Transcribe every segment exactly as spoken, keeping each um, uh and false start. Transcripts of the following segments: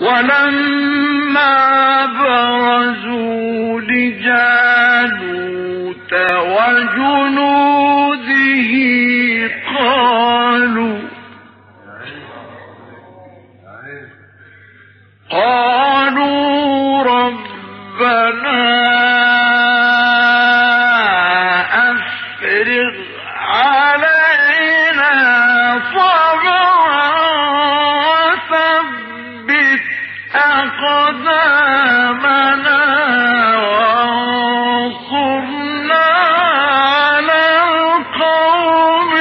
ولما برزوا لجالوت وجنوده قالوا قالوا ربنا أفرغ علينا صبرا وثبت أقدامنا وانصرنا على القوم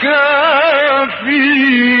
الكافرين.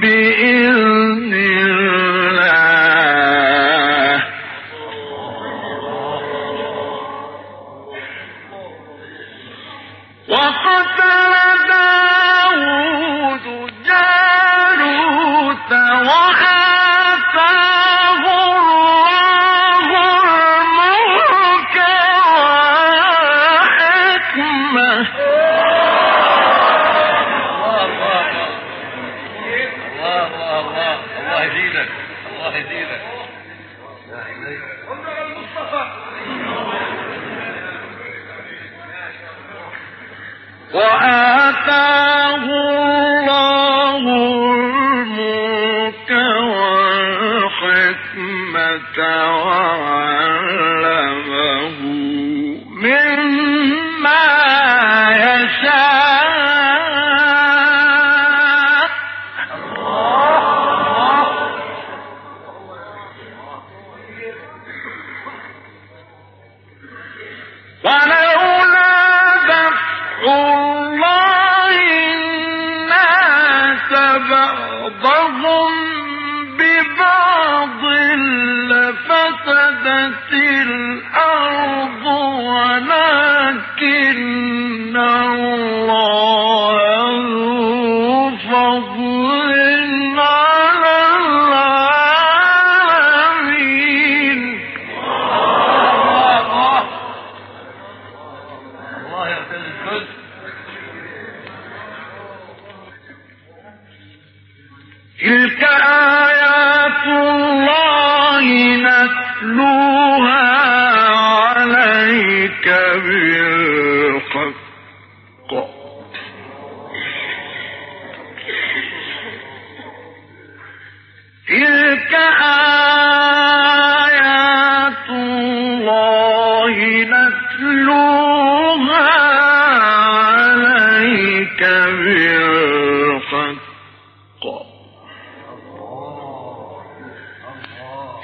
بإذن الله وقتل داود جالوت وآتاه الله الملك والحكمة. وآتاه الله الملك والحكمة وعلمه مما يشاء. ولولا دفع بعضهم ببعض لفسدت الأرض ولكن الله ذو فضل على العالمين. الله يعطي الكل. تلك آيات الله نتلوها